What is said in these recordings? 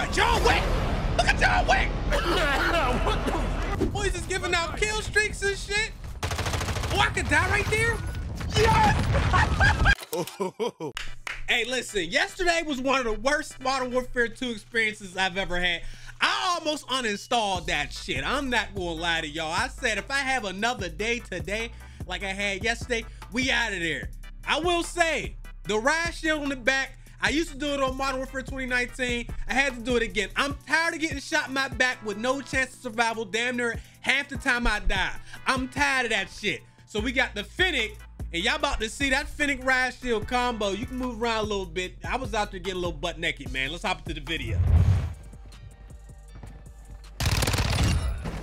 at John Wick! Look at John Wick! What the? Boys is giving out kill streaks and shit. Oh, I could die right there? Yes! Oh. Hey, listen, yesterday was one of the worst Modern Warfare 2 experiences I've ever had. I almost uninstalled that shit. I'm not gonna lie to y'all. I said if I have another day today, like I had yesterday, we out of there. I will say, the ride shield on the back, I used to do it on Modern Warfare 2019. I had to do it again. I'm tired of getting shot in my back with no chance of survival. Damn near half the time I die. I'm tired of that shit. So we got the Fennec, and y'all about to see that Fennec ride shield combo. You can move around a little bit. I was out there getting a little butt naked, man. Let's hop into the video.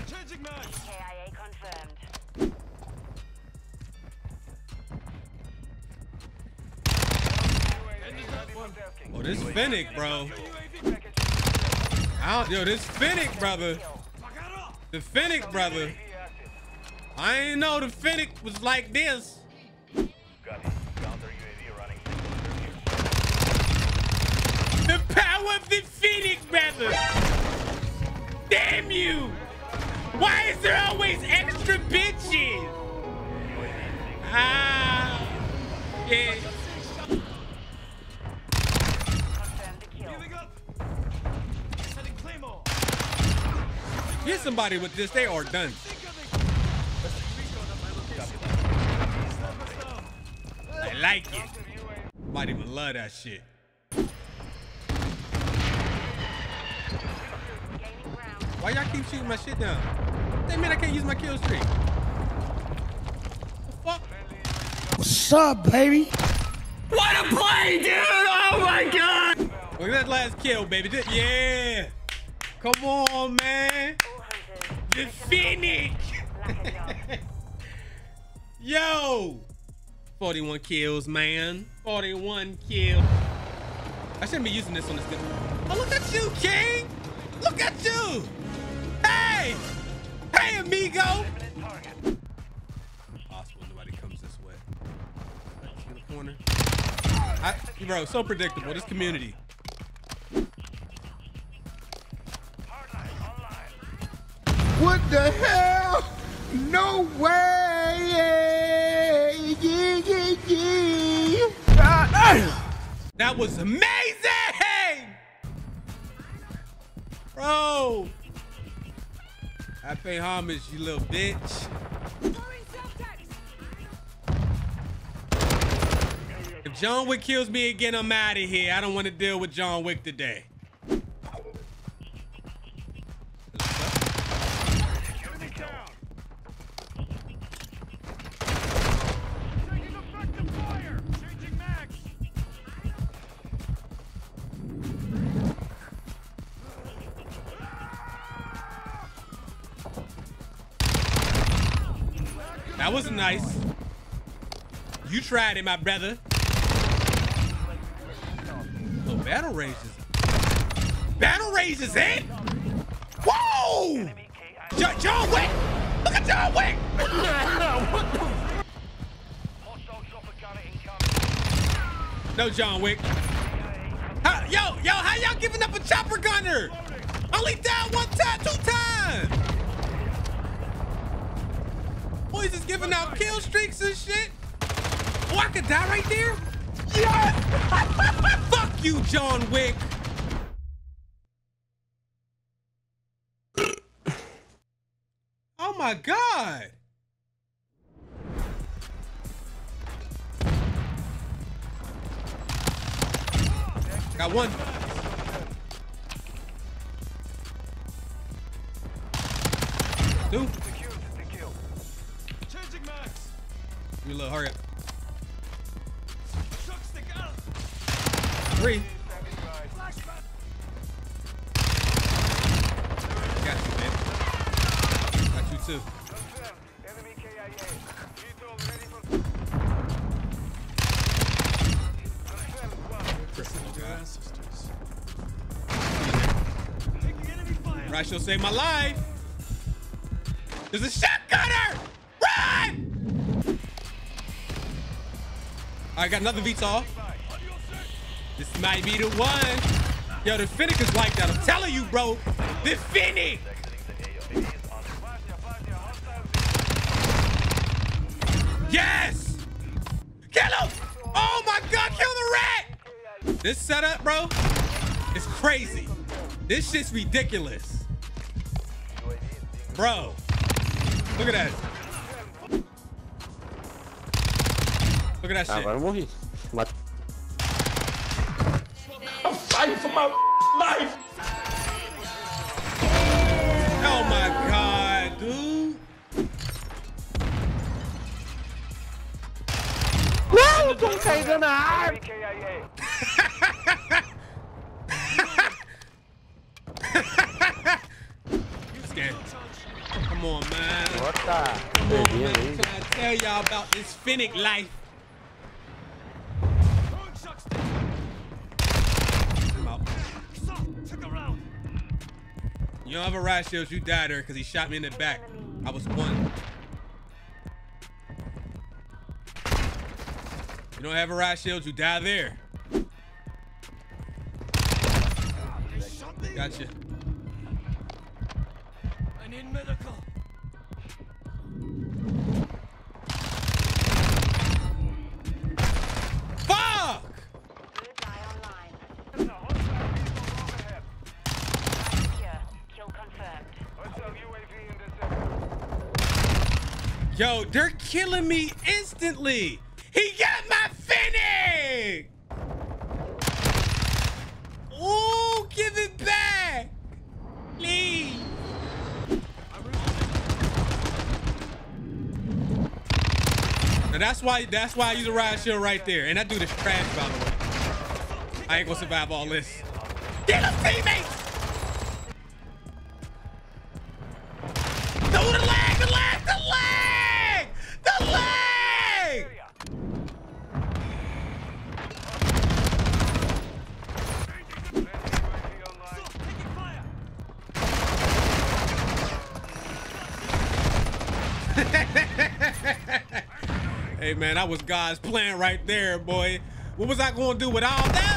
Changing mag. KIA confirmed. Oh, this Fennec, bro. Yo, this Fennec, brother. The Fennec, brother. I ain't know the Fennec was like this. The power of the Fennec, brother. Damn you! Why is there always extra bitches? Ah, yeah. Get somebody with this, they are done. I like it. Nobody would love that shit. Why y'all keep shooting my shit down? They mean I can't use my kill streak. What the fuck? What's up, baby? What a play, dude! Oh my god! Look at that last kill, baby. Yeah! Come on, man! The Phoenix! Yo! 41 kills, man. 41 kills. I shouldn't be using this on this gun. Oh, look at you, King! Look at you! Hey! Hey, amigo! Possible nobody comes this way. In the corner. Bro, so predictable. This community. What the hell? No way! That was amazing! Bro! I pay homage, you little bitch. If John Wick kills me again, I'm out of here. I don't want to deal with John Wick today. That was nice. You tried it, my brother. Oh, battle raises. Battle raises, eh? Whoa! John Wick! Look at John Wick! What the? No, John Wick. How y'all giving up a chopper gunner? Only down one time, two times! Boys is giving out kill streaks and shit. Oh, I could die right there? Yes! Fuck you, John Wick. Oh my god. Got one. Two. Look, hurry up. Three. Got you, man. Got you too. Right, she'll save my life. There's a shotgunner. Run! All right, got another VTOL. This might be the one. Yo, the Fennec is like that. I'm telling you, bro. The Fennec. Yes. Kill him. Oh my God, kill the rat. This setup, bro, is crazy. This shit's ridiculous. Bro, look at that. Look at that shit. Agora eu morri. I'm fighting for my life. Oh my God, dude. Não, tô caindo na árvore. Come on, man. What the? Come on, man. Can I tell y'all about this Fennec life? You don't have a ride shield, you died there because he shot me in the back. I was one. You don't have a ride shield, you die there. Gotcha. I need medical. Yo, they're killing me instantly. He got my Fennec. Ooh, give it back. Please. And that's why I use a ride shield right there. And that dude is trash, by the way. I ain't gonna survive all this. Get him, teammates! Hey man, that was God's plan right there, boy. What was I gonna do with all that?